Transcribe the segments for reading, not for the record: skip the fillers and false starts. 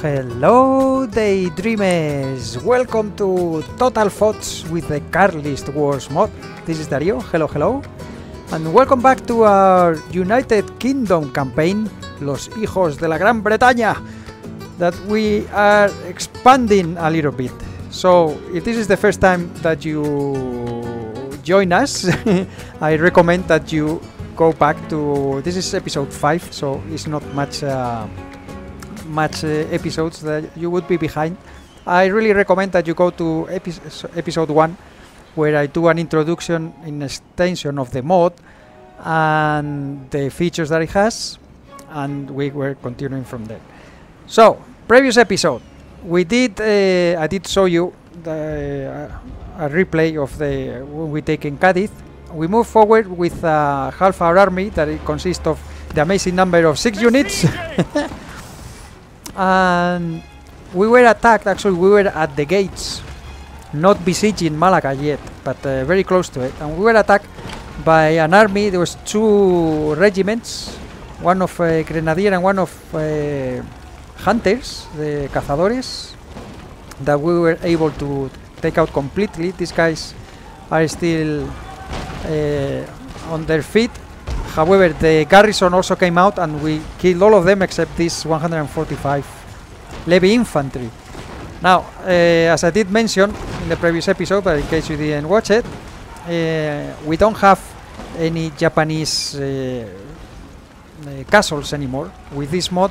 Hello daydreamers, welcome to Total Thoughts with the Carlist Wars mod. This is Dario, hello hello, and welcome back to our United Kingdom campaign, Los Hijos de la Gran Bretaña, that we are expanding a little bit. So if this is the first time that you join us, I recommend that you go back to, this is episode 5, so it's not much episodes that you would be behind. I really recommend that you go to episode 1, where I do an introduction in extension of the mod and the features that it has, and we were continuing from there. So previous episode we did I did show you the, a replay of the when we taken Cadiz. We move forward with half our army that it consists of the amazing number of 6 units. And we were attacked, actually we were at the gates, not besieging Malaga yet, but very close to it, and we were attacked by an army. There was 2 regiments, one of grenadier and one of hunters, the cazadores, that we were able to take out completely. These guys are still on their feet. However, the garrison also came out and we killed all of them except this 145 levy infantry. Now, as I did mention in the previous episode, but in case you didn't watch it, we don't have any Japanese castles anymore. With this mod,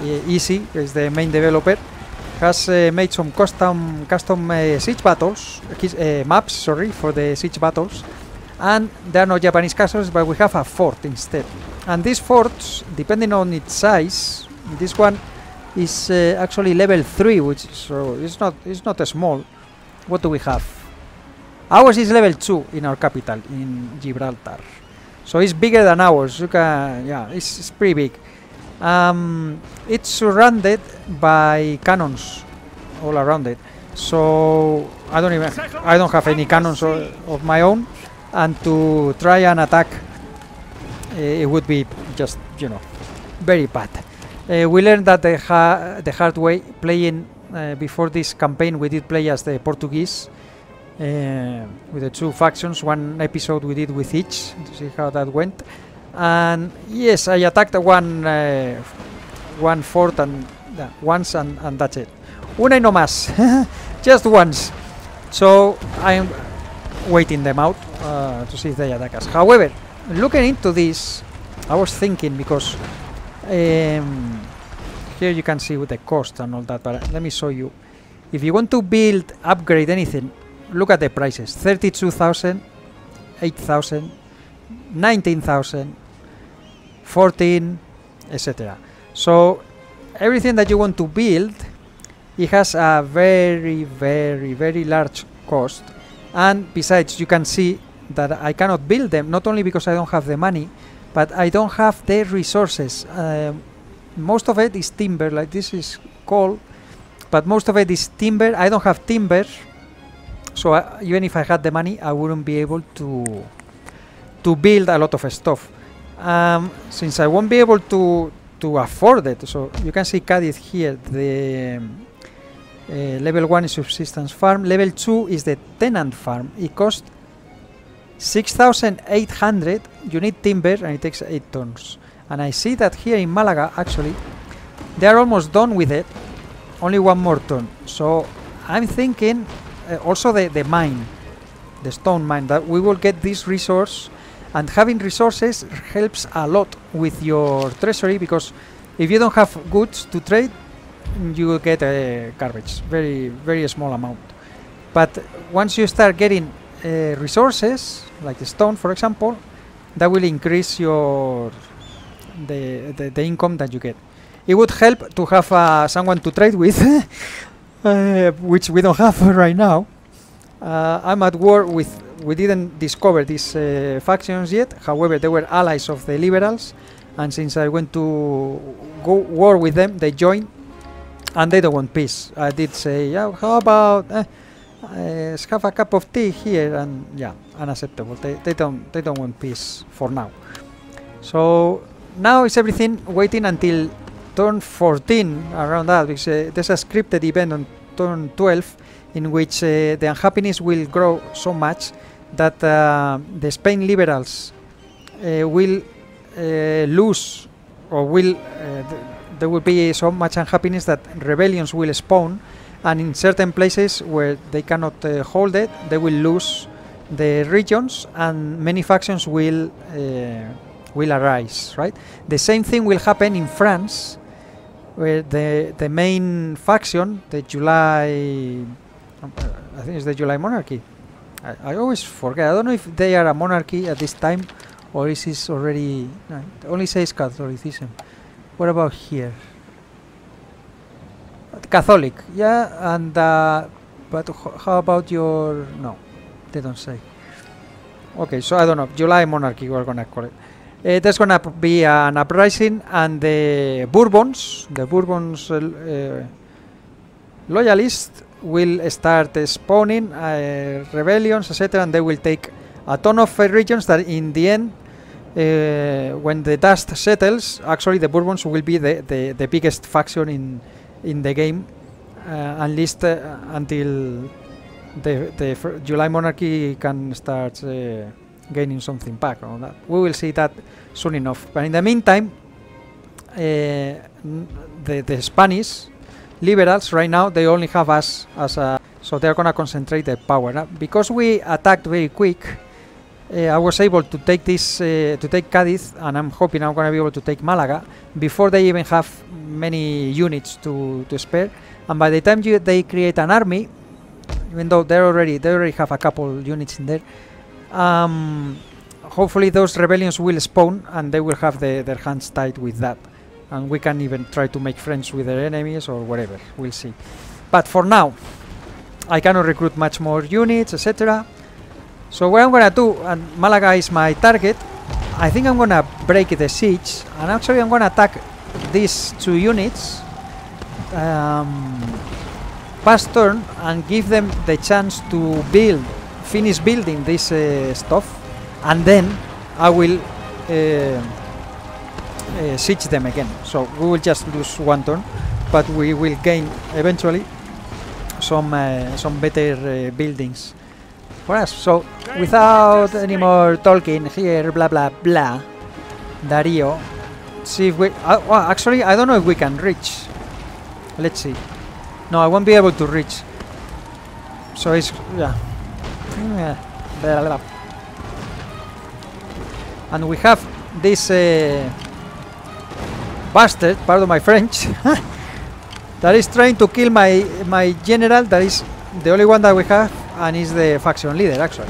Izzi is the main developer, has made some custom siege battles, maps, sorry, for the siege battles. And there are no Japanese castles, but we have a fort instead. And these forts, depending on its size, this one is actually level 3, which so it's not a small. What do we have? Ours is level 2 in our capital, in Gibraltar. So it's bigger than ours. You can, yeah, it's pretty big. It's surrounded by cannons all around it. So I don't have any cannons of my own. And to try and attack, it would be just, you know, very bad. We learned that the hard way playing. Before this campaign we did play as the Portuguese, with the 2 factions, one episode we did with each to see how that went. And yes, I attacked one fort and once, and that's it. Una y no más, just once. So I'm waiting them out to see if they attack us. However, looking into this, I was thinking, because here you can see with the cost and all that, but let me show you. If you want to build, upgrade anything, look at the prices: 32,000, 8,000, 19,000, 14, etc. So everything that you want to build, it has a very, very, very large cost. And besides, you can see that I cannot build them, not only because I don't have the money, but I don't have the resources. Most of it is timber, like this is coal, but most of it is timber. I don't have timber, so even if I had the money, I wouldn't be able to build a lot of stuff, since I won't be able to afford it. So you can see Cadiz here, the level 1 is subsistence farm, level 2 is the tenant farm. It costs 6,800, you need timber and it takes 8 tons. And I see that here in Malaga, actually, they are almost done with it, only 1 more ton. So I'm thinking also the mine, the stone mine, that we will get this resource, and having resources helps a lot with your treasury, because if you don't have goods to trade, you will get garbage, very, very small amount. But once you start getting resources, like the stone, for example, that will increase your the income that you get. It would help to have someone to trade with, which we don't have right now. I'm at war with. We didn't discover these factions yet. However, they were allies of the liberals, and since I went to go war with them, they joined. And they don't want peace. I did say, yeah, how about have a cup of tea here? And yeah, unacceptable. They don't want peace for now. So now is everything waiting until turn 14, around that, because there's a scripted event on turn 12 in which the unhappiness will grow so much that the Spain liberals will lose, or will there will be so much unhappiness that rebellions will spawn, and in certain places where they cannot hold it, they will lose the regions, and many factions will arise. Right? The same thing will happen in France, where the main faction, the July, I think it's the July Monarchy. I always forget. I don't know if they are a monarchy at this time, or is it already? No, it only says Catholicism. What about here? Catholic, yeah. And but how about your? No, they don't say. Okay, so I don't know. July Monarchy, we're gonna call it. There's gonna be an uprising, and the Bourbons loyalists will start spawning rebellions, etc., and they will take a ton of regions that in the end, when the dust settles, actually the Bourbons will be the biggest faction in the game, at least until the July Monarchy can start gaining something back on that. We will see that soon enough, but in the meantime, the Spanish liberals right now, they only have us as a, so they're gonna concentrate their power now. Because we attacked very quick, I was able to take this to take Cadiz, and I'm hoping I'm gonna be able to take Malaga before they even have many units to spare. And by the time they create an army, even though they already have a couple units in there, hopefully those rebellions will spawn and they will have their hands tied with that. And we can even try to make friends with their enemies or whatever, we'll see. But for now, I cannot recruit much more units, etc. So what I'm gonna do, and Malaga is my target, I think I'm gonna break the siege, and actually I'm gonna attack these two units past turn and give them the chance to finish building this stuff, and then I will siege them again. So we will just lose one turn, but we will gain eventually some better buildings for us. So without any more talking here, blah blah blah, Dario, see if we well, actually I don't know if we can reach. Let's see. No, I won't be able to reach, so it's yeah, blah, blah, blah. And we have this bastard, pardon my French, that is trying to kill my general, that is the only one that we have, and is the faction leader actually.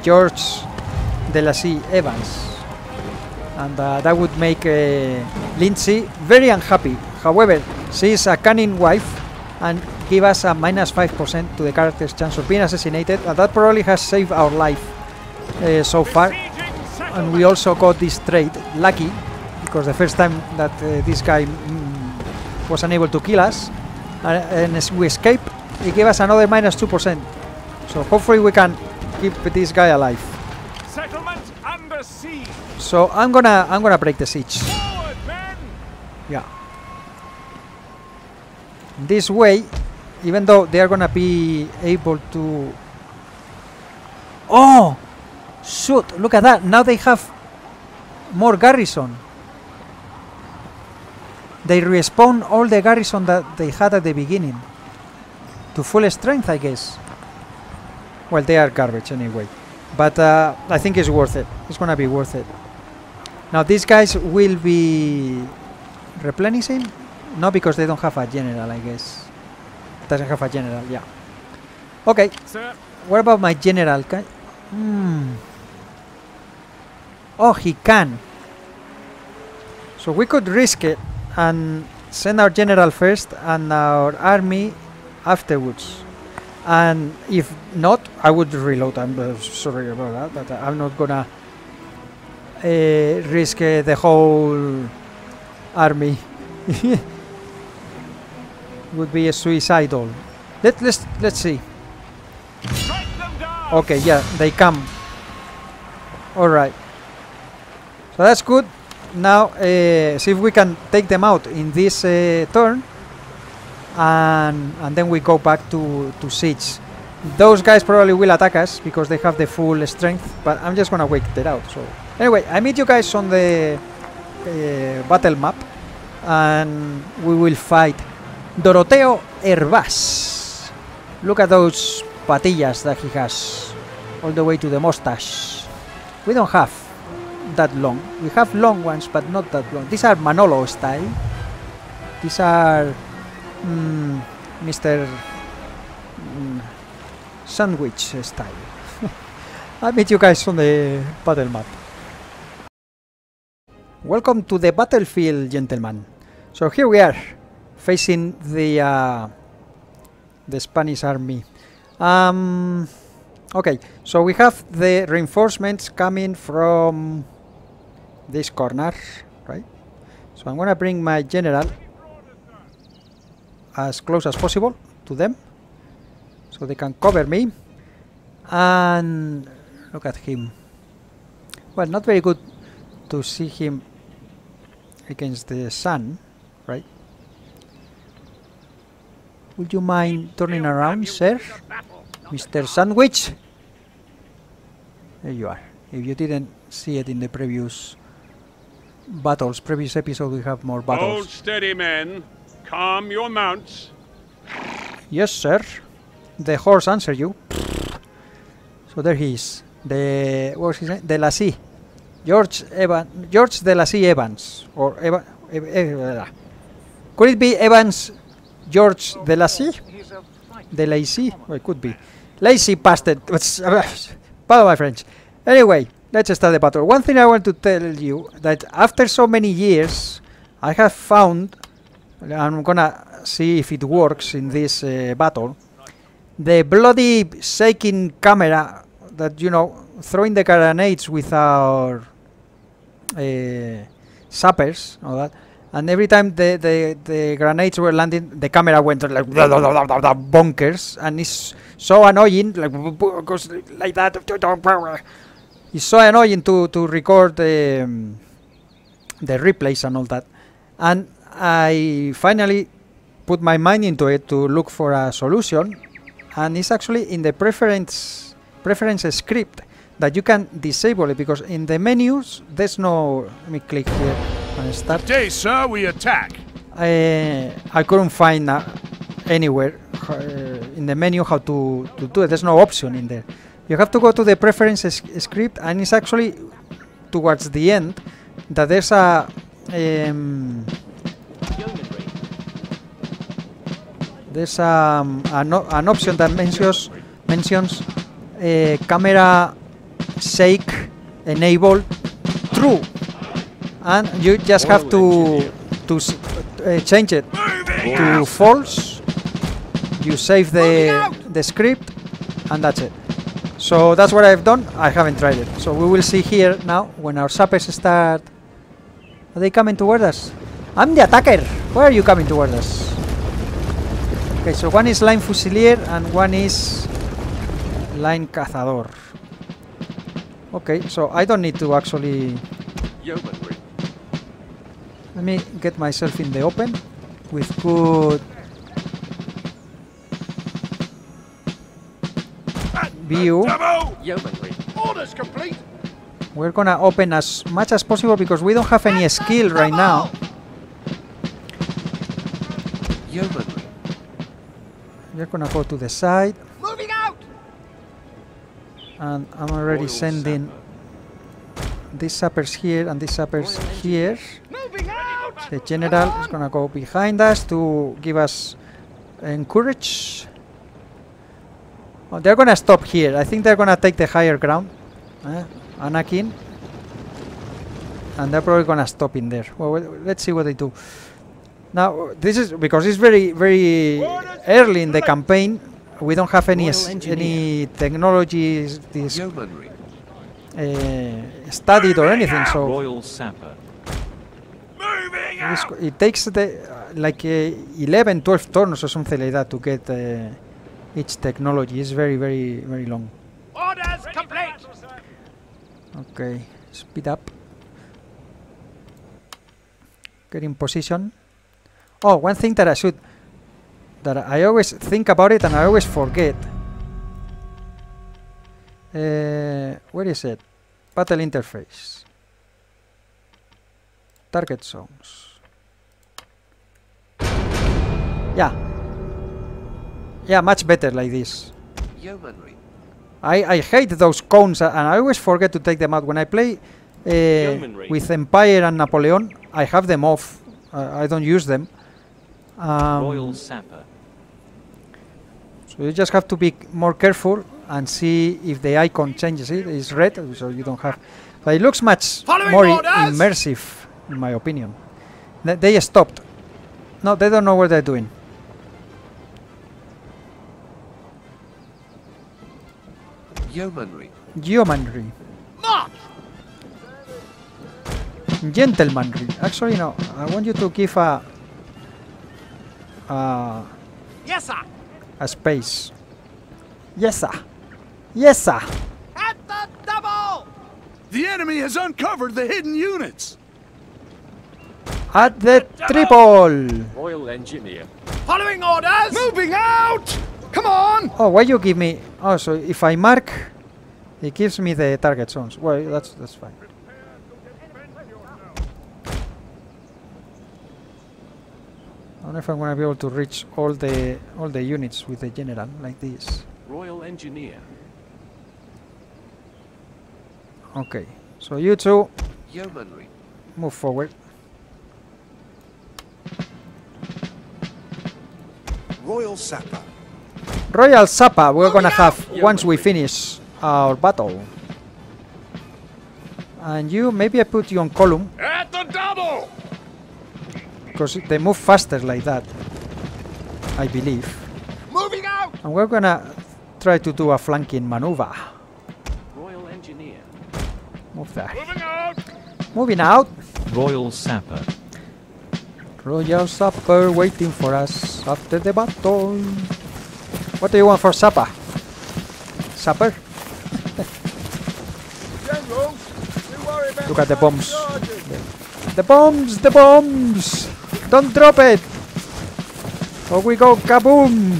George De Lacy Evans. And that would make Lindsay very unhappy. However, she is a cunning wife and give us a -5% to the character's chance of being assassinated, and that probably has saved our life so far. And we also got this trait, lucky, because the first time that this guy was unable to kill us, and as we escape, he gave us another -2%. So hopefully we can keep this guy alive. Settlement under siege. So I'm gonna break the siege. Forward, men. Yeah. This way, even though they are gonna be able to. Oh. Shoot, look at that, now they have more garrison. They respawn all the garrison that they had at the beginning to full strength, I guess. Well, they are garbage anyway, but I think it's worth it. It's gonna be worth it. Now these guys will be replenishing? No, because they don't have a general, I guess. Doesn't have a general, yeah. Okay, sir. What about my general? Oh, he can. So we could risk it and send our general first and our army afterwards. And if not, I would reload. I'm sorry about that, but I'm not gonna risk the whole army. Would be a suicidal. Let's see. Okay, yeah, they come. All right, so that's good. now see if we can take them out in this turn, and then we go back to siege. Those guys probably will attack us because they have the full strength, but I'm just gonna wait that out. So anyway, I meet you guys on the battle map, and we will fight Doroteo Hervás. Look at those patillas that he has, all the way to the mustache. We don't have that long. We have long ones, but not that long. These are Manolo style. These are Mr. Sandwich style. I'll meet you guys on the battle map. Welcome to the battlefield, gentlemen. So here we are, facing the Spanish army. Okay, so we have the reinforcements coming from this corner, right? So I'm gonna bring my general as close as possible to them, so they can cover me. And look at him. Well, not very good to see him against the sun, right? Would you mind turning around, sir? Mr. Sandwich? There you are. If you didn't see it in the previous battles, previous episode, we have more battles. Hold steady, men. Calm your mounts. Yes, sir. The horse answered you. So there he is. The, what's his name? De Lacy. George De Lacy Evans. Or Evans. Could it be Evans George De Lacy? De Lacy? Well, it could be. Lazy bastard. Pardon my French. Anyway, let's start the battle. One thing I want to tell you, that after so many years, I have found, I'm gonna see if it works in this battle, the bloody shaking camera that, you know, throwing the grenades with our sappers, all that. And every time the grenades were landing, the camera went like bonkers, and it's so annoying, like goes like that. It's so annoying to record the replays and all that. And I finally put my mind into it to look for a solution, and it's actually in the preference script that you can disable it, because in the menus there's no. Let me click here. Today, sir, we attack. I couldn't find anywhere in the menu how to do it. There's no option in there. You have to go to the preferences script, and it's actually towards the end that there's a an option that mentions camera shake enabled true. And you just have to change it to false. You save the script, and that's it. So that's what I've done. I haven't tried it. So we will see here now when our sappers start. Are they coming toward us? I'm the attacker. Why are you coming toward us? Okay, so one is line fusilier and one is line cazador. Okay, so I don't need to actually. Let me get myself in the open with good view. We're gonna open as much as possible because we don't have any skill right now. We're gonna go to the side. And I'm already sending these sappers here and these sappers here. The general is gonna go behind us to give us encourage. Oh, they're gonna stop here. I think they're gonna take the higher ground. Anakin. And they're probably gonna stop in there. Well, let's see what they do. Now, this is because it's very, very early in the campaign. We don't have any technologies studied or anything. So. Royal Sapper. It takes like 11, 12 turns or something like that to get each technology. It's very, very, very long. Orders complete. Okay, speed up. Getting position. Oh, one thing that I should... that I always think about it and I always forget. Where is it? Battle interface. Target zones. Yeah. Yeah, much better like this. Yeomanry. I hate those cones and I always forget to take them out. When I play with Empire and Napoleon, I have them off. I don't use them. Royal Sapper. So you just have to be more careful and see if the icon changes. It is red, so you don't have. But it looks much more immersive, in my opinion. They stopped. No, they don't know what they're doing. Yeomanry. Yeomanry. March. Gentlemanry. Actually, no. I want you to give a. Yes, sir. A space. Yes, sir. Yes, sir. At the double. The enemy has uncovered the hidden units. At the triple. Royal engineer. Following orders. Moving out. Come on. Oh, why you give me? Oh, so if I mark, it gives me the target zones. Well, that's fine. I don't know if I'm gonna be able to reach all the units with the general like this. Royal engineer. Okay, so you two yeomanry. Move forward. Royal Sapper. Royal Sapper. We're gonna have yeomanry. Once we finish our battle. And you, maybe I put you on column. At the double. Because they move faster like that, I believe. Moving out. And we're gonna try to do a flanking maneuver. Royal engineer. Move there. Moving out. Moving out. Royal Sapper. Royal Sapper waiting for us after the battle. What do you want for supper? Supper? Generals, we worry about. Look at the bombs. The bombs. The bombs. Don't drop it! Or we go kaboom!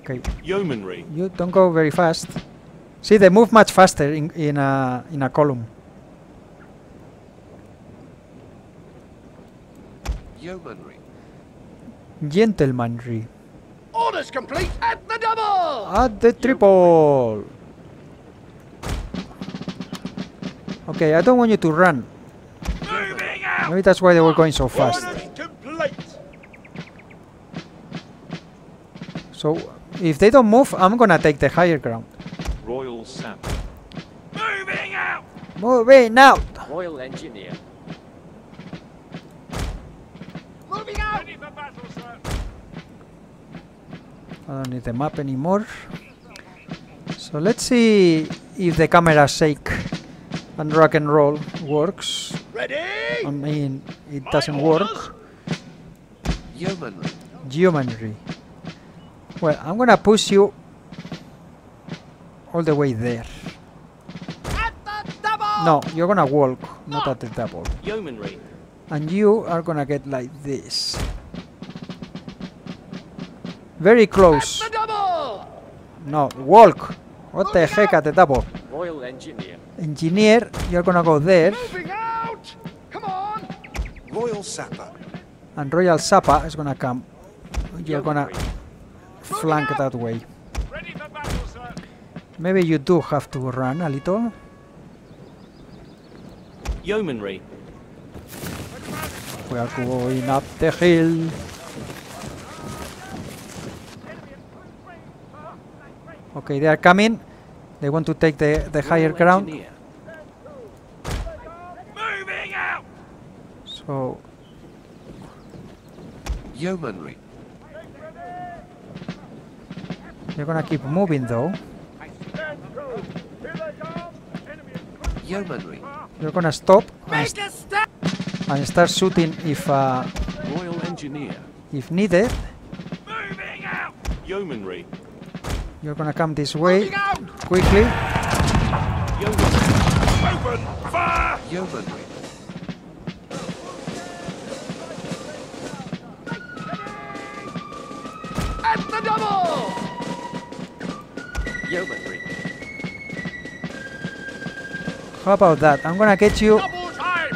Okay. Yeomanry. You don't go very fast. See, they move much faster in a column. Yeomanry. Gentlemanry. Orders complete at the double. At the triple. Okay, I don't want you to run. Maybe that's why they were going so fast. So, if they don't move, I'm gonna take the higher ground. Royal Sapper. Moving out! Moving out! Royal engineer. Moving out! Ready for battle, sir. I don't need the map anymore. So let's see if the camera shake and rock and roll works. Ready? I mean, it doesn't work. Yeomanry. Yeomanry. Well, I'm gonna push you all the way there. At the double. No, you're gonna walk, not at the double. Yeomanry. And you are gonna get like this. Very close. At the double. No, walk. What the heck at the double? Royal engineer. Engineer, you're gonna go there. Moving out. Come on. Royal Sapper. And Royal Sapper is gonna come. You're gonna flank that way. Ready for battle, sir. Maybe you do have to run a little. Yeomanry. We are going up the hill. Okay, they are coming. They want to take the higher ground. Moving out. So yeomanry. They're gonna keep moving though. Yeomanry. You're gonna stop and start shooting if royal engineer. If needed. Moving out. Yeomanry. You're gonna come this way. quickly. Yeoman! Open! Fire! Yeoman! At the double! Yeomanry. How about that? I'm gonna get you. Double time!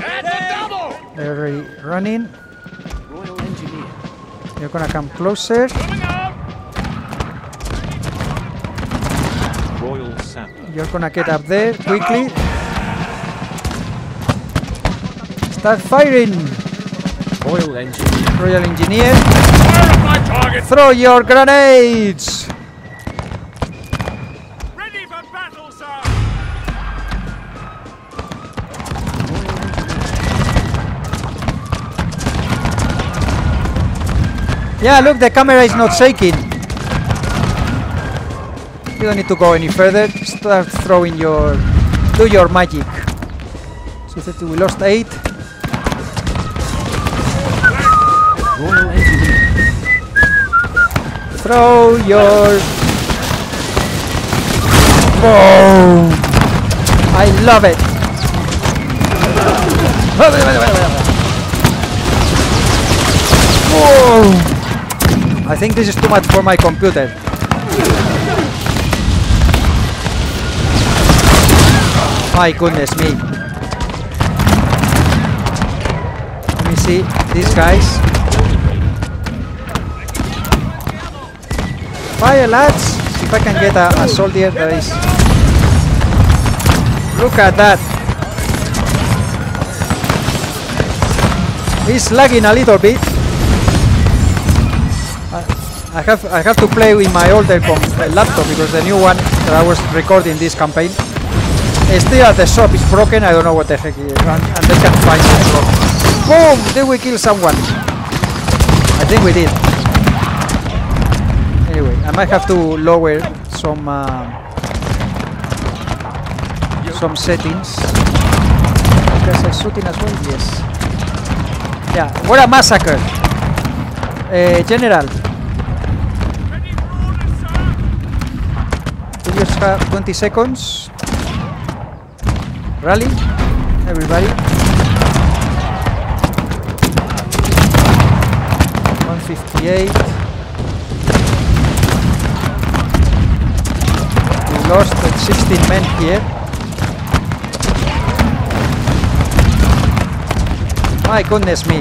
At the double! They're already running. Royal Engineer. You're gonna come closer. You're gonna get up there quickly. Start firing! Royal Engineer. Royal Engineer. Fire at my target. Throw your grenades! Ready for battle, sir! Yeah, look, the camera is not shaking. You don't need to go any further. Start throwing your... do your magic. So 30, we lost 8. Throw your... boom! I love it! Whoa! I think this is too much for my computer. My goodness me. Let me see these guys. Fire, lads! If I can get a soldier that is... Look at that! He's lagging a little bit. I have to play with my older laptop because the new one that I was recording this campaign. Still at the shop is broken, I don't know what the heck it is, and they can't find it. Boom! Did we kill someone? I think we did. Anyway, I might have to lower some settings. You guys are shooting as well? Yes. Yeah, what a massacre! General. You just have 20 seconds. Rally, everybody. $158. We lost 16 men here. My goodness me.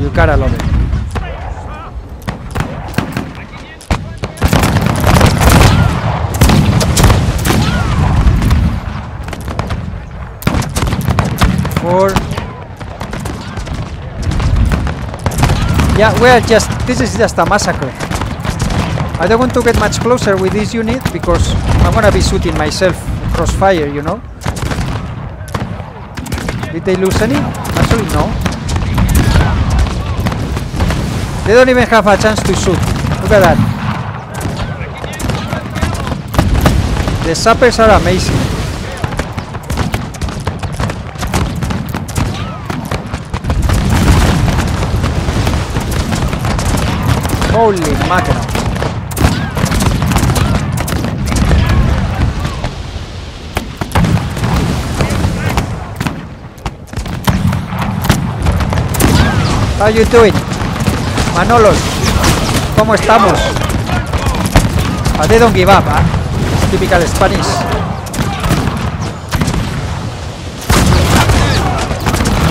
You gotta love it. Yeah, we are just... this is just a massacre. I don't want to get much closer with this unit because I'm gonna be shooting myself crossfire, you know. Did they lose any? Actually, no. They don't even have a chance to shoot. Look at that. The sappers are amazing. Holy mackerel. How you doing? Manolos, ¿cómo estamos? But they don't give up, huh? It's typical Spanish.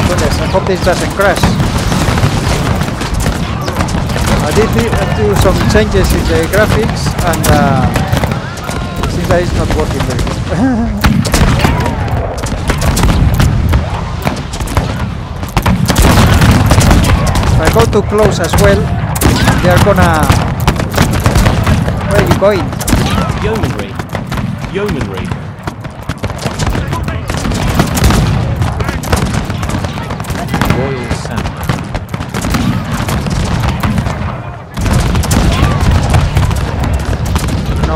Goodness, I hope this doesn't crash. I did do some changes in the graphics and since that is not working very well. If I go too close as well, they are gonna... Where are you going? Yeomanry. Yeomanry. Royal Sand.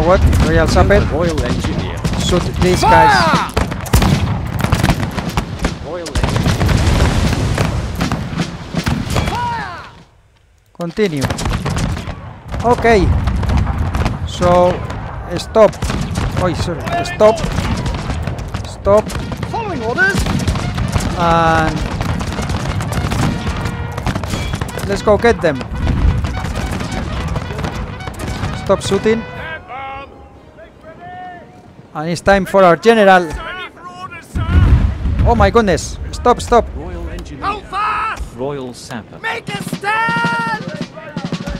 What? Royal Sapper? Royal Engineer. Shoot these guys. Royal Engineer. Continue. Okay. So stop. Oh, sorry. Stop. Stop. Following orders. And let's go get them. Stop shooting. And it's time for our general. Oh my goodness. Stop, stop. Royal engineer. Hold fast! Royal sapper. Make a stand!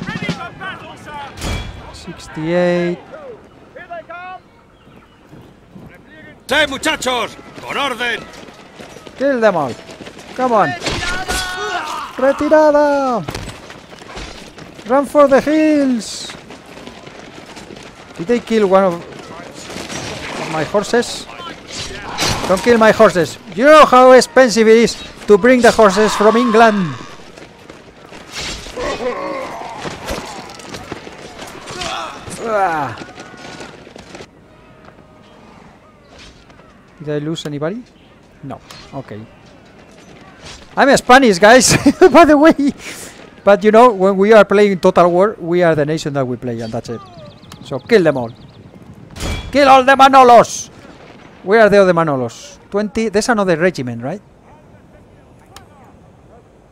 Ready for battle, sir! 68. Here they come! Say, muchachos! Con orden! Kill them all. Come on. Retirada! Retirada! Run for the hills! Did they kill one of my horses? Don't kill my horses. You know how expensive it is to bring the horses from England. Did I lose anybody? No. Okay. I'm Spanish, guys, by the way. But you know, when we are playing Total War, we are the nation that we play, and that's it. So kill them all. Kill all the Manolos! Where are the other Manolos? 20. There's another regiment, right?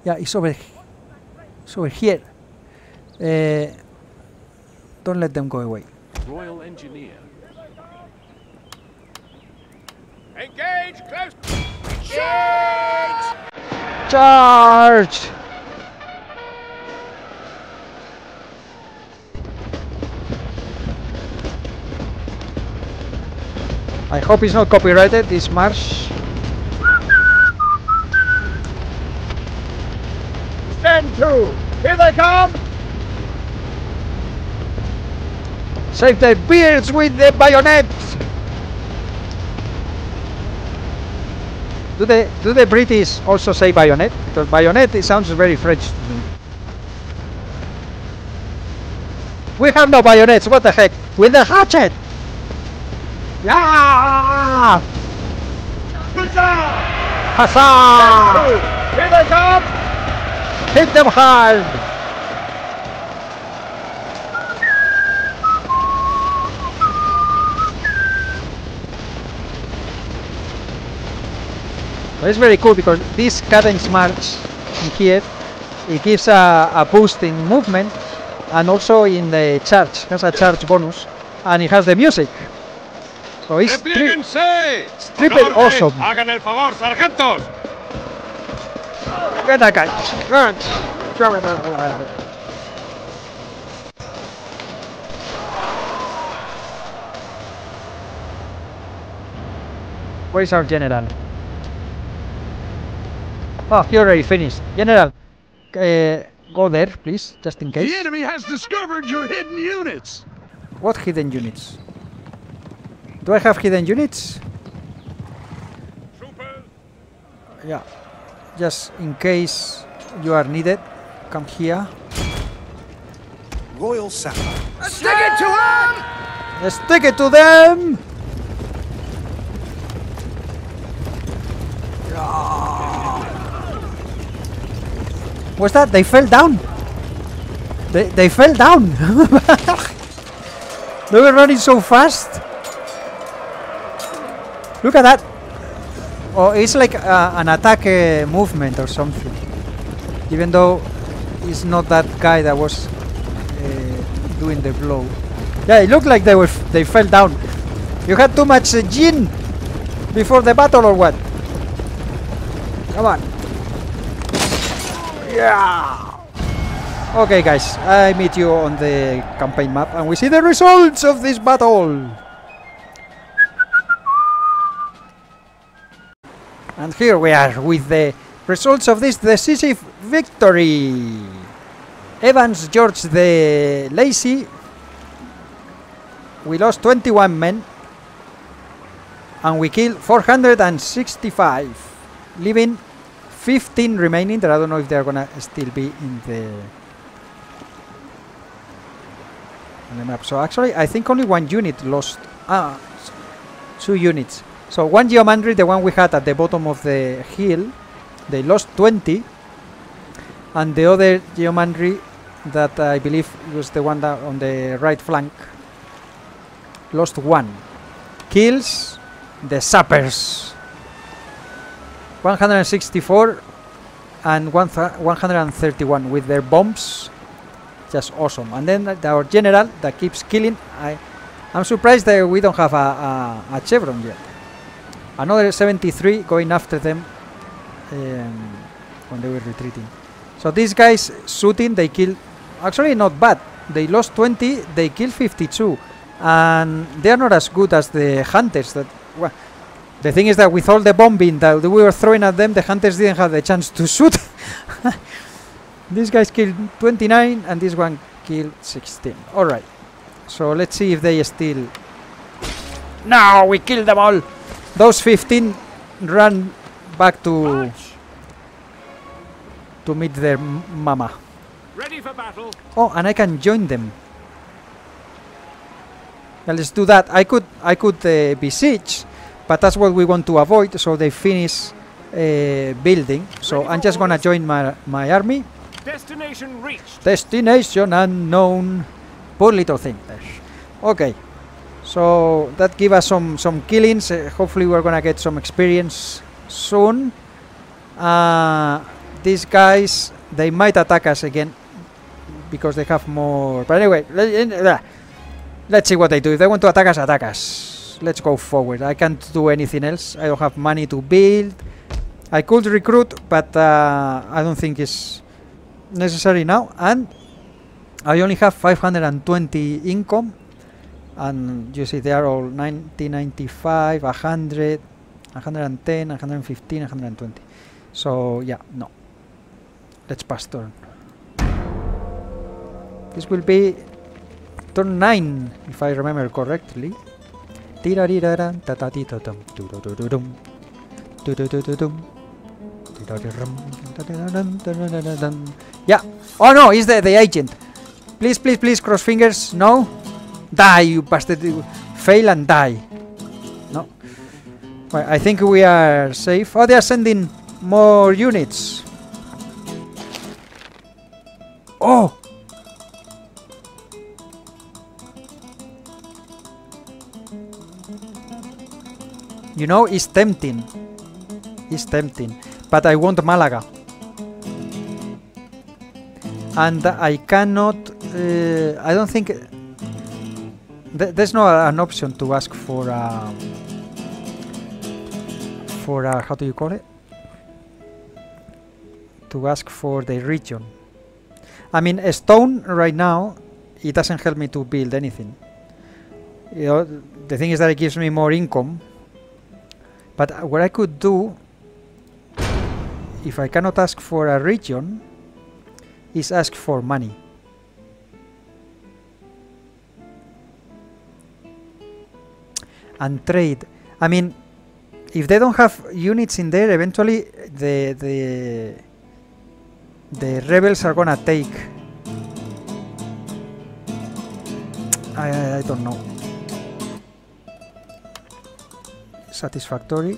Yeah, it's over. It's over here. Don't let them go away. Royal engineer. Engage! Close! Charge! Charge! I hope it's not copyrighted, this march. Stand to! Here they come! Save their beards with the bayonets! Do the British also say bayonet? Because bayonet, it sounds very French to me. We have no bayonets, what the heck? With the hatchet! Yeah! Huzzah! Huzzah! Here they come! Hit them hard! But it's very cool because this cadence march in Kiev, it gives a boost in movement and also in the charge. It has a charge bonus and it has the music. So it's triple awesome. Hagan el favor, sargentos. Get that guy. Good. Where is our general? Oh, he already finished. General, go there, please, just in case. The enemy has discovered your hidden units. What hidden units? Do I have hidden units? Yeah, just in case you are needed, come here. Royal sapper. Stick it to them! Let's stick it to them! What's that? They fell down! They fell down! They were running so fast! Look at that! Oh, it's like an attack movement or something. Even though it's not that guy that was doing the blow. Yeah, it looked like they fell down. You had too much gin before the battle or what? Come on. Yeah! Okay guys, I meet you on the campaign map and we see the results of this battle! And here we are with the results of this decisive victory. Evans, George De Lacy. We lost 21 men. And we killed 465. Leaving 15 remaining. That I don't know if they're gonna still be in the map. So actually I think only one unit lost. Ah, 2 units. So one geomandry, the one we had at the bottom of the hill, they lost 20, and the other geomandry that I believe was the one that on the right flank lost one. Kills the sappers. 164 and 131 with their bombs. Just awesome. And then our general that keeps killing. I'm surprised that we don't have a chevron yet. Another 73 going after them when they were retreating. So these guys shooting, they kill. Actually not bad. They lost 20, they killed 52. And they are not as good as the hunters. That well, the thing is that with all the bombing that we were throwing at them, the hunters didn't have the chance to shoot. These guys killed 29 and this one killed 16. Alright, so let's see if they still... No, we killed them all! Those 15 ran back to meet their mama. Ready for battle. Oh, and I can join them. Now let's do that. I could besiege, but that's what we want to avoid, so they finish building. So ready, I'm just gonna join my army. Destination reached. Destination unknown. Poor little thing. Okay. So that gives us some killings. Hopefully we're gonna get some experience soon. These guys, they might attack us again because they have more. But anyway, let's see what they do. If they want to attack us, attack us. Let's go forward. I can't do anything else. I don't have money to build. I could recruit, but I don't think it's necessary now, and I only have 520 income, and you see they are all 90, 95, 100, 110, 115, 120. So yeah, no. Let's pass turn. This will be turn 9, if I remember correctly. Yeah. Oh no, it's the agent. Please, please, please, cross fingers. No. Die, you bastard. Fail and die. No. Well, I think we are safe. Oh, they are sending more units. Oh. You know, it's tempting. It's tempting. But I want Malaga. And I cannot... I don't think... There's no an option to ask for a... how do you call it? To ask for the region. I mean, a stone right now, it doesn't help me to build anything. You know, the thing is that it gives me more income. But what I could do, if I cannot ask for a region, is ask for money. And trade. I mean, if they don't have units in there, eventually the rebels are gonna take. I don't know. Satisfactory.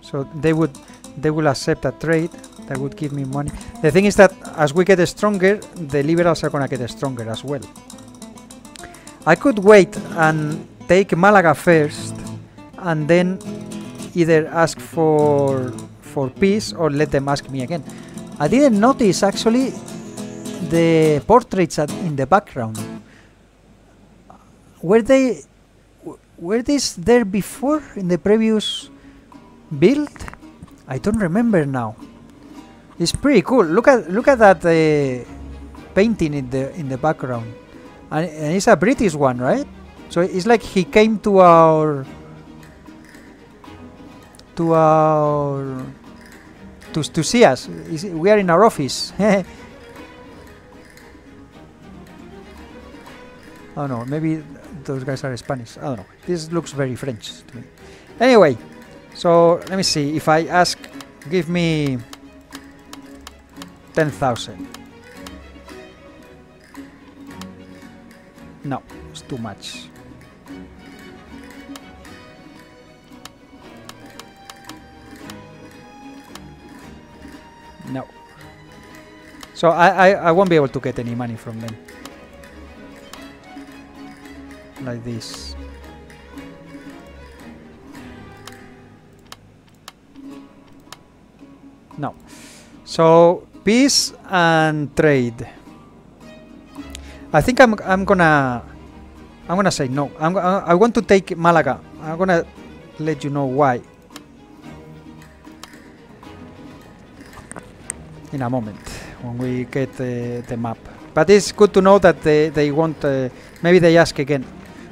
So they will accept a trade that would give me money. The thing is that as we get stronger, the liberals are gonna get stronger as well. I could wait and take Malaga first and then either ask for peace or let them ask me again. I didn't notice actually the portraits in the background. Were these there before in the previous build? I don't remember now. It's pretty cool. Look at that painting in the background, and it's a British one, right? So it's like he came to our to see us. We are in our office. Oh no, maybe those guys are Spanish. I don't know. This looks very French to me. Anyway, so let me see if I ask. Give me 10,000. No, it's too much. No. So I won't be able to get any money from them. Like this. No. So peace and trade. I think I'm gonna say no. I want to take Malaga. I'm gonna let you know why in a moment when we get the map. But it's good to know that they want. Maybe they ask again.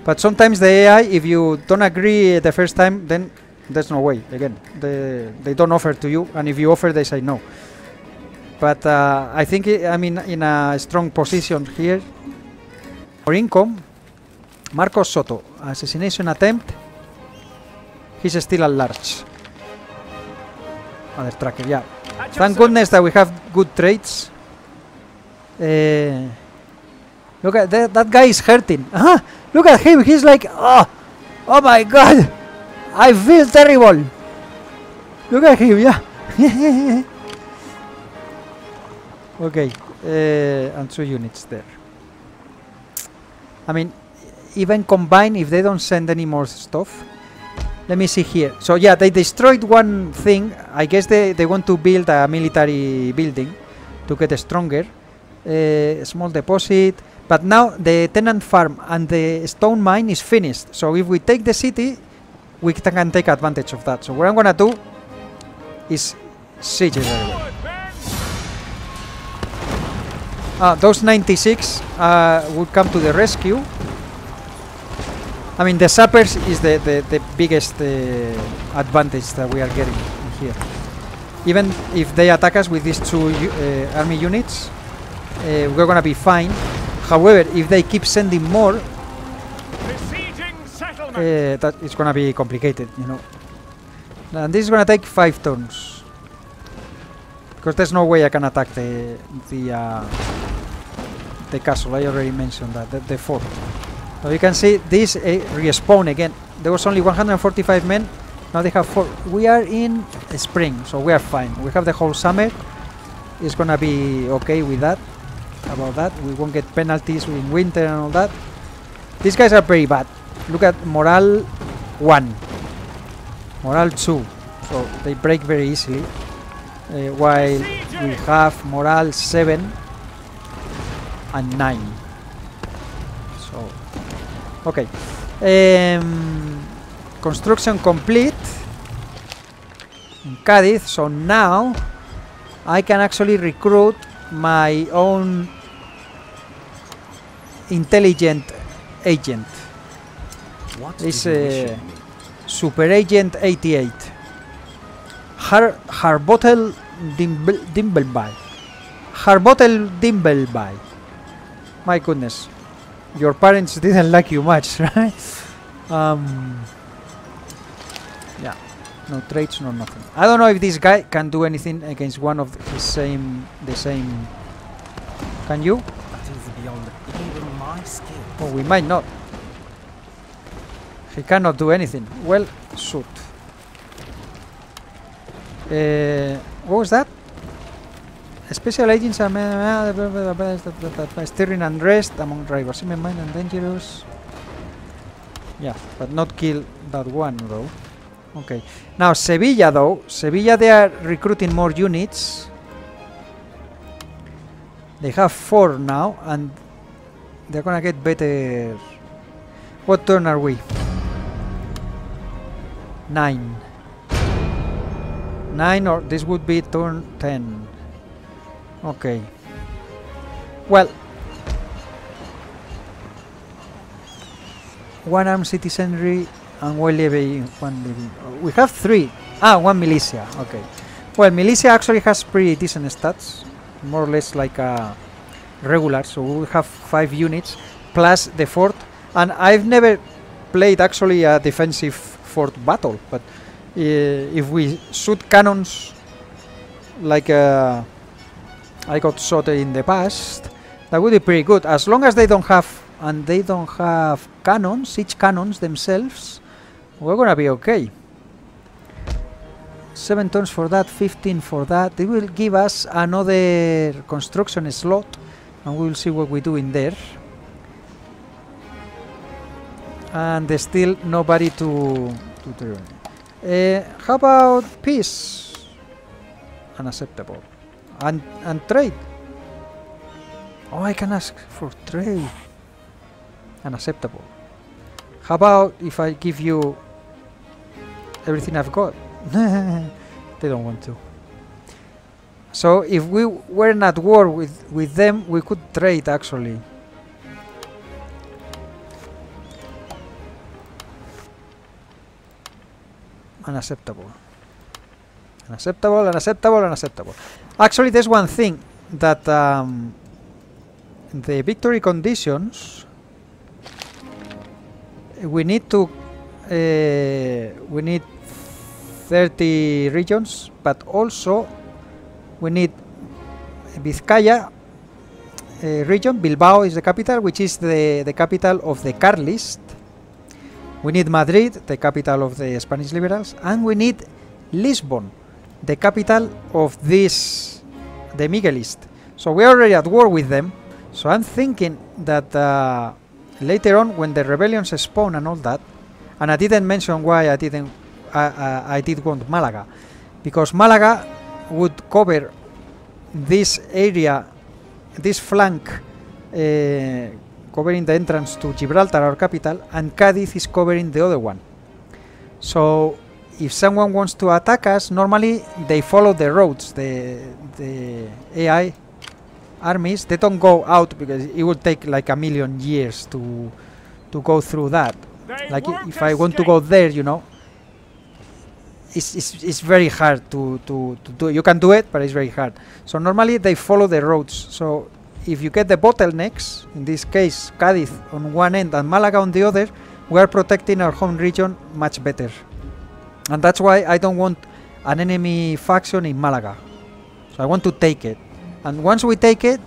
But sometimes the AI, if you don't agree the first time, then there's no way. Again, they don't offer to you, and if you offer, they say no. But I think I'm in a strong position here. For income, Marcos Soto, assassination attempt. He's still at large. Other tracker, yeah. Thank goodness that we have good trades. Look at that guy is hurting. Uh-huh. Look at him. He's like, oh my god, I feel terrible. Look at him, yeah. Okay, and 2 units there. I mean, even combined, if they don't send any more stuff. Let me see here. So yeah, they destroyed one thing. I guess they want to build a military building to get stronger. Small deposit. But now the tenant farm and the stone mine is finished. So if we take the city, we can take advantage of that. So what I'm gonna do is siege it everywhere. Those 96 would come to the rescue. I mean, the sappers is the biggest advantage that we are getting here. Even if they attack us with these 2 army units, we're gonna be fine. However, if they keep sending more, that is gonna be complicated, you know. And this is gonna take 5 turns because there's no way I can attack the castle. I already mentioned that the fort. So you can see this respawn again. There was only 145 men. Now they have 4. We are in spring, so we are fine. We have the whole summer. It's gonna be okay with that. About that, we won't get penalties in winter and all that. These guys are very bad. Look at morale 1, morale 2. So they break very easily. While we have morale 7 and 9. So. Okay, construction complete in Cadiz, so now I can actually recruit my own intelligent agent. It's Super Agent 88. Harbottle Dimbleby. Harbottle Dimbleby. My goodness. Your parents didn't like you much, right? Yeah, no traits, no nothing. I don't know if this guy can do anything against one of his the same. Can you? That is beyond even my skill. Oh, we might not. He cannot do anything. Well, shoot. What was that? Special agents are stirring unrest among rivals, even mine and dangerous. Yeah, but not kill that one though. Okay, now Sevilla though. Sevilla, they are recruiting more units. They have 4 now, and they're gonna get better. What turn are we? 9, or this would be turn 10. Okay. Well, 1 armed citizenry and 1 living. We have 3. 1 militia. Okay. Well, militia actually has pretty decent stats, more or less like a regular. So we will have 5 units plus the fort. And I've never played actually a defensive fort battle, but if we shoot cannons like a I got shot in the past, that would be pretty good. As long as they don't have, and they don't have cannons, siege cannons themselves, we're gonna be okay. 7 tons for that, 15 for that. They will give us another construction slot, and we'll see what we do in there. And there's still nobody to turn. How about peace? Unacceptable. And trade. Oh, I can ask for trade. Unacceptable. How about if I give you everything I've got? They don't want to. So if we weren't at war with them, we could trade actually. Unacceptable. Unacceptable, unacceptable, unacceptable. Actually, there's one thing that the victory conditions we need 30 regions, but also we need Vizcaya region. Bilbao is the capital, which is the capital of the Carlist. We need Madrid, the capital of the Spanish liberals, and we need Lisbon, the capital of the Miguelist. So we're already at war with them. So I'm thinking that later on, when the rebellions spawn and all that, and I didn't mention why I didn't. I did want Malaga, because Malaga would cover this area, this flank, covering the entrance to Gibraltar, our capital, and Cadiz is covering the other one. So if someone wants to attack us, normally they follow the roads, the AI armies. They don't go out because it would take like a million years to go through that. Like if I want to go there, you know, it's very hard to do. You can do it, but it's very hard. So normally they follow the roads. So if you get the bottlenecks, in this case Cadiz on one end and Malaga on the other, we are protecting our home region much better. And that's why I don't want an enemy faction in Malaga. So I want to take it. And once we take it,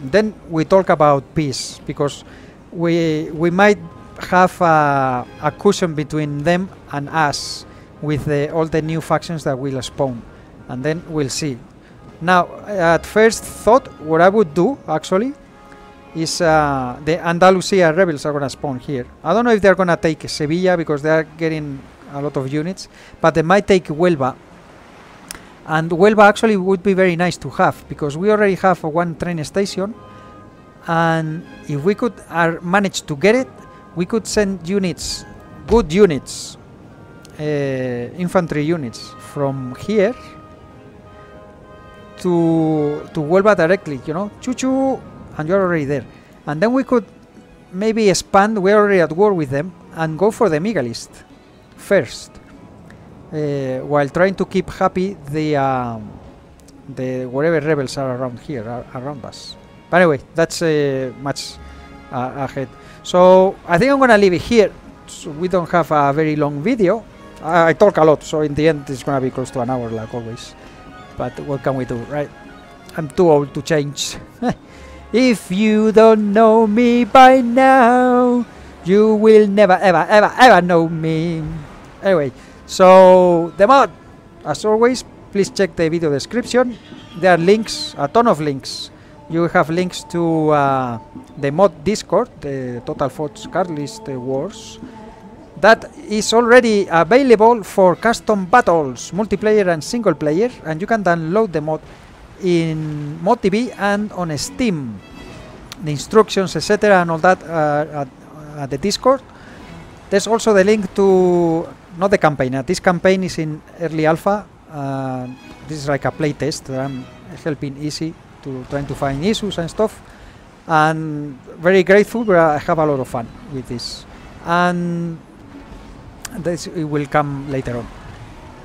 then we talk about peace, because we might have a cushion between them and us with all the new factions that will spawn, and then we'll see. Now, at first thought, what I would do actually is the Andalusia rebels are gonna spawn here. I don't know if they're gonna take Sevilla because they are getting a lot of units, but they might take Huelva, and Huelva actually would be very nice to have, because we already have one train station, and if we could manage to get it, we could send units, good units, infantry units from here to Huelva directly, you know, choo-choo, and you're already there. And then we could maybe expand, we're already at war with them, and go for the Miguelist first, while trying to keep happy the whatever rebels are around here, around us. But anyway, that's much ahead. So I think I'm gonna leave it here. So we don't have a very long video. I talk a lot, so in the end it's gonna be close to an hour like always. But what can we do, right? I'm too old to change. If you don't know me by now, you will never ever ever ever know me. Anyway, so the mod, as always, please check the video description. There are links, a ton of links. You have links to the mod Discord, the Total Force Carlist Wars, that is already available for custom battles, multiplayer and single player, and you can download the mod in ModDB and on Steam. The instructions, etc., and all that are at the Discord. There's also the link to, not the campaign, this campaign is in early alpha. This is like a playtest that I'm helping Izzi to trying to find issues and stuff, and very grateful, but I have a lot of fun with this. And this it will come later on.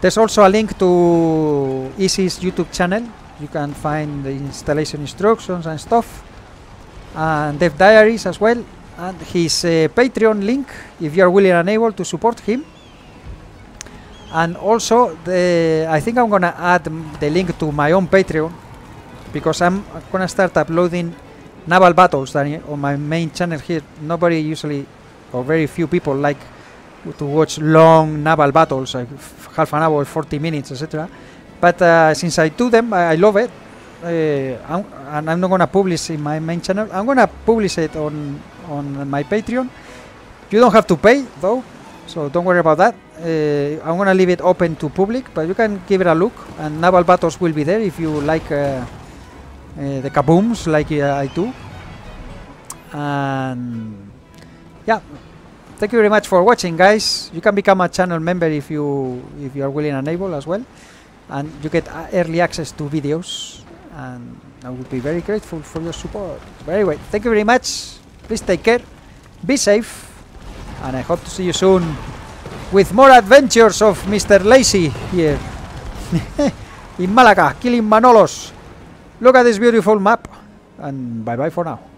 There's also a link to Izzi's YouTube channel. You can find the installation instructions and stuff, and dev diaries as well, and his Patreon link if you are willing and able to support him. And also I think I'm gonna add the link to my own Patreon, because I'm gonna start uploading naval battles on my main channel here. Nobody usually, or very few people, like to watch long naval battles, like half an hour, 40 minutes, etc. But since I do them, I love it. And I'm not gonna publish in my main channel. I'm gonna publish it on my Patreon. You don't have to pay though, so don't worry about that. I'm gonna leave it open to public, but you can give it a look. And naval battles will be there if you like the kabooms, like I do. And yeah, thank you very much for watching, guys. You can become a channel member if you are willing and able as well, and you get early access to videos. And I would be very grateful for your support. But anyway, thank you very much. Please take care, be safe, and I hope to see you soon with more adventures of Mr. Lacy here in Malaga, killing Manolos. Look at this beautiful map, and bye bye for now.